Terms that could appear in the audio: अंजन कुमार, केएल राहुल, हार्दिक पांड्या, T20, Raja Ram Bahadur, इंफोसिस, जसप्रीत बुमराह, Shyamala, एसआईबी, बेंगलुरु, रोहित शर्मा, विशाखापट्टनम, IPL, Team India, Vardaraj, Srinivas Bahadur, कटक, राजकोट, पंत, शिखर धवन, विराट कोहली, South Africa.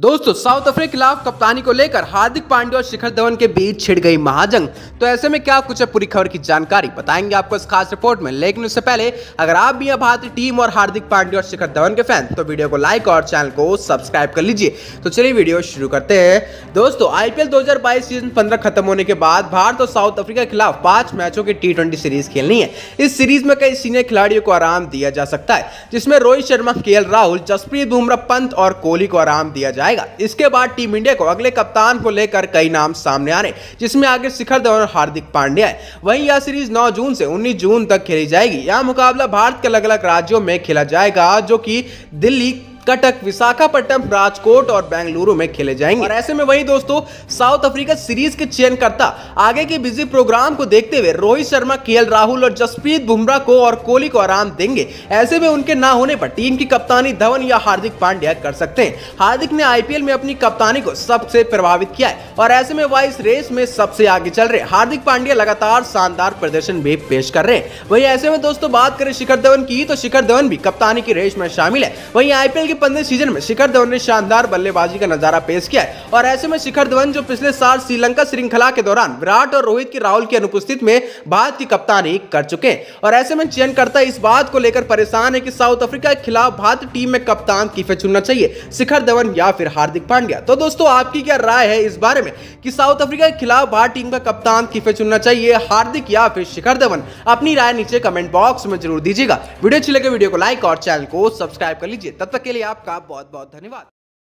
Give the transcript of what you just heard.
दोस्तों south Africa के खिलाफ कप्तानी को लेकर हार्दिक पांड्या और शिखर धवन के बीच छिड़ गई महाजंग। तो ऐसे में क्या कुछ है पूरी खबर की जानकारी बताएंगे आपको इस खास रिपोर्ट में। लेकिन उससे पहले अगर आप भी भारतीय टीम और हार्दिक पांड्या और शिखर धवन के फैन तो वीडियो को लाइक और चैनल को सब्सक्राइब कर लीजिए। तो चलिए वीडियो शुरू करते हैं। दोस्तों IPL 2022 सीजन 15 खत्म होने के बाद भारत और साउथ अफ्रीका के खिलाफ 5 मैचों की T20 सीरीज खेलनी है। इस सीरीज में कई सीनियर खिलाड़ियों को आराम दिया जा सकता है, जिसमें रोहित शर्मा, केएल राहुल, जसप्रीत बुमराह, पंत और कोहली को आराम दिया जाएगा। इसके बाद टीम इंडिया को अगले कप्तान को लेकर कई नाम सामने आ रहे हैं, जिसमें आगे शिखर धवन और हार्दिक पांड्या है। वहीं यह सीरीज 9 जून से 19 जून तक खेली जाएगी। यह मुकाबला भारत के अलग अलग राज्यों में खेला जाएगा, जो कि दिल्ली, कटक, विशाखापट्टनम, राजकोट और बेंगलुरु में खेले जाएंगे। और ऐसे में वही दोस्तों साउथ अफ्रीका सीरीज के चयन करता आगे के बिजी प्रोग्राम को देखते हुए रोहित शर्मा, केएल राहुल और जसप्रीत बुमराह को और कोहली को आराम देंगे। ऐसे में उनके ना होने पर टीम की कप्तानी धवन या हार्दिक पांड्या कर सकते हैं। हार्दिक ने IPL में अपनी कप्तानी को सबसे प्रभावित किया है और ऐसे में वह इस रेस में सबसे आगे चल रहे। हार्दिक पांड्या लगातार शानदार प्रदर्शन भी पेश कर रहे हैं। वही ऐसे में दोस्तों बात करें शिखर धवन की, तो शिखर धवन भी कप्तानी की रेस में शामिल है। वही IPL 15 सीजन में शिखर धवन ने शानदार बल्लेबाजी का नजारा पेश किया है। और ऐसे में शिखर धवन जो पिछले साल श्रीलंका श्रृंखला के दौरान विराट और रोहित की राहुल की अनुपस्थिति में भारत की कप्तानी कर चुके हैं। और ऐसे में चयनकर्ता इस बात को लेकर परेशान है कि साउथ अफ्रीका के खिलाफ भारतीय टीम में कप्तान किसे चुनना चाहिए, शिखर धवन या फिर हार्दिक पांड्या। तो दोस्तों आपकी क्या राय है इस बारे में कि साउथ अफ्रीका के खिलाफ भारतीय टीम का कप्तान किसे चुनना चाहिए, हार्दिक या फिर शिखर धवन? अपनी राय नीचे कमेंट बॉक्स में जरूर दीजिएगा। वीडियो अच्छी लगे वीडियो को लाइक और चैनल को सब्सक्राइब कर लीजिए। तब तक आपका बहुत बहुत धन्यवाद।